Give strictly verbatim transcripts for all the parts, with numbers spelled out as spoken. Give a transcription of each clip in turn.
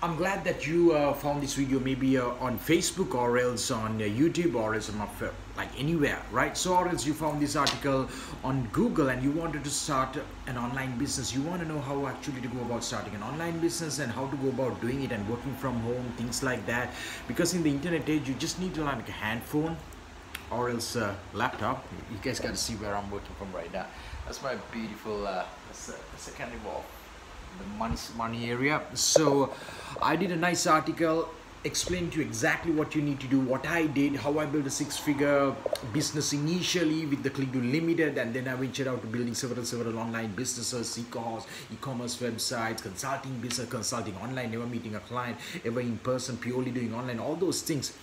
I'm glad that you uh, found this video maybe uh, on Facebook or else on uh, YouTube or else on uh, like anywhere, right? So or else you found this article on Google and you wanted to start an online business. You want to know how actually to go about starting an online business and how to go about doing it and working from home, things like that. Because in the internet age, you just need to like a handphone or else a laptop. You guys got to see where I'm working from right now. That's my beautiful uh, secondary wall. The money money area. So I did a nice article, explained to you exactly what you need to do, what I did, how I built a six-figure business initially with the ClickDo Limited, and then I ventured out to building several several online businesses, e-commerce, e-commerce websites, consulting business, consulting online, never meeting a client, ever in person, purely doing online, all those things.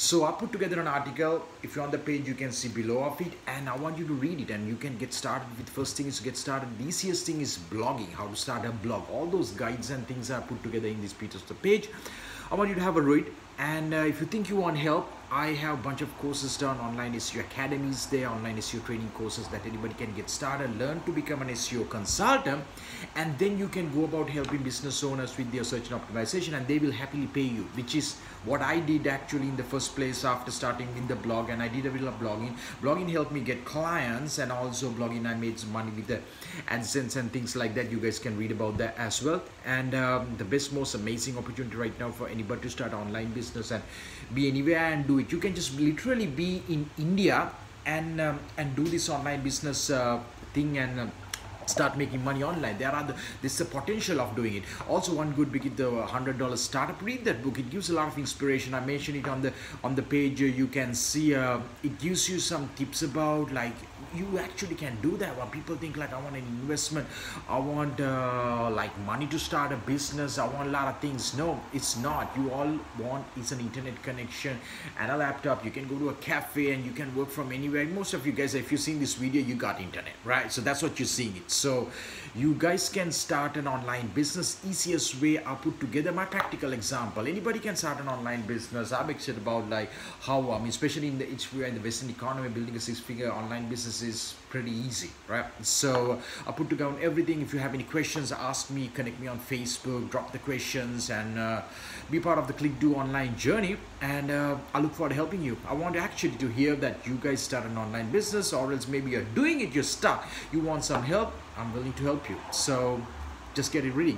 So I put together an article. If you're on the page, you can see below of it, and I want you to read it, and you can get started with first thing is to get started. The easiest thing is blogging, how to start a blog. All those guides and things are put together in this piece of the page. I want you to have a read, and uh, if you think you want help, I have a bunch of courses done, online S E O academies there, online S E O training courses that anybody can get started, learn to become an S E O consultant, and then you can go about helping business owners with their search and optimization, and they will happily pay you, which is what I did actually in the first place after starting in the blog. And I did a little blogging. Blogging helped me get clients, and also blogging I made some money with the AdSense and things like that. You guys can read about that as well. And um, the best, most amazing opportunity right now for anybody to start online business and be anywhere and do it. You can just literally be in India and um, and do this online business uh, thing and um, start making money online. There are the, this is the potential of doing it. Also, one good book, the one hundred dollar Startup. Read that book. It gives a lot of inspiration. I mentioned it on the on the page. You can see uh, it gives you some tips about like you actually can do that. When people think like I want an investment, I want uh, like money to start a business, I want a lot of things. No, it's not. You all want is an internet connection and a laptop. You can go to a cafe and you can work from anywhere. Most of you guys, if you've seen this video, you got internet, right? So that's what you're seeing it. So you guys can start an online business. Easiest way, I put together my practical example. Anybody can start an online business. I'm excited about like how, I mean, especially in the H B O and the Western economy, building a six-figure online business is pretty easy, right? So I put together everything. If you have any questions, ask me, connect me on Facebook, drop the questions, and uh, be part of the ClickDo online journey. And uh, I look forward to helping you. I want actually to hear that you guys start an online business, or else maybe you're doing it, you're stuck, you want some help. I'm willing to help you. So just get it ready.